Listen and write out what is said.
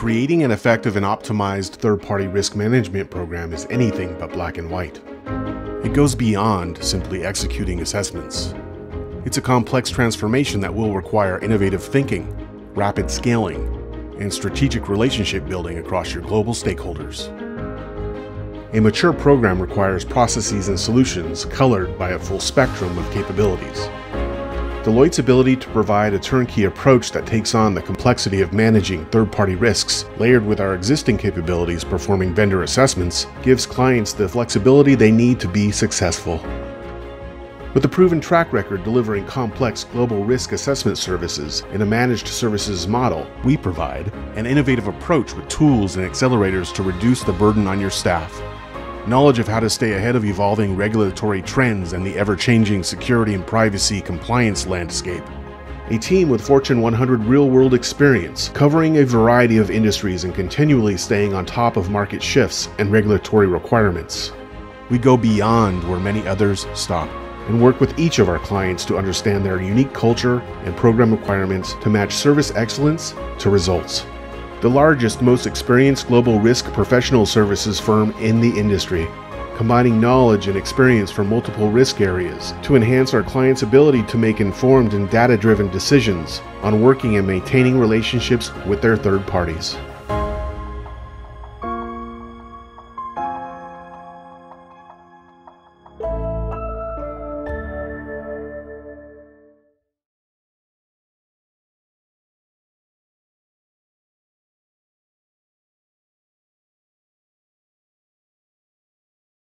creating an effective and optimized third-party risk management program is anything but black and white. It goes beyond simply executing assessments. It's a complex transformation that will require innovative thinking, rapid scaling, and strategic relationship building across your global stakeholders. A mature program requires processes and solutions colored by a full spectrum of capabilities. Deloitte's ability to provide a turnkey approach that takes on the complexity of managing third-party risks, layered with our existing capabilities performing vendor assessments, gives clients the flexibility they need to be successful. With a proven track record delivering complex global risk assessment services in a managed services model, we provide an innovative approach with tools and accelerators to reduce the burden on your staff, knowledge of how to stay ahead of evolving regulatory trends and the ever-changing security and privacy compliance landscape, a team with Fortune 100 real-world experience covering a variety of industries and continually staying on top of market shifts and regulatory requirements. We go beyond where many others stop and work with each of our clients to understand their unique culture and program requirements to match service excellence to results. The largest, most experienced global risk professional services firm in the industry, combining knowledge and experience from multiple risk areas to enhance our clients' ability to make informed and data-driven decisions on working and maintaining relationships with their third parties.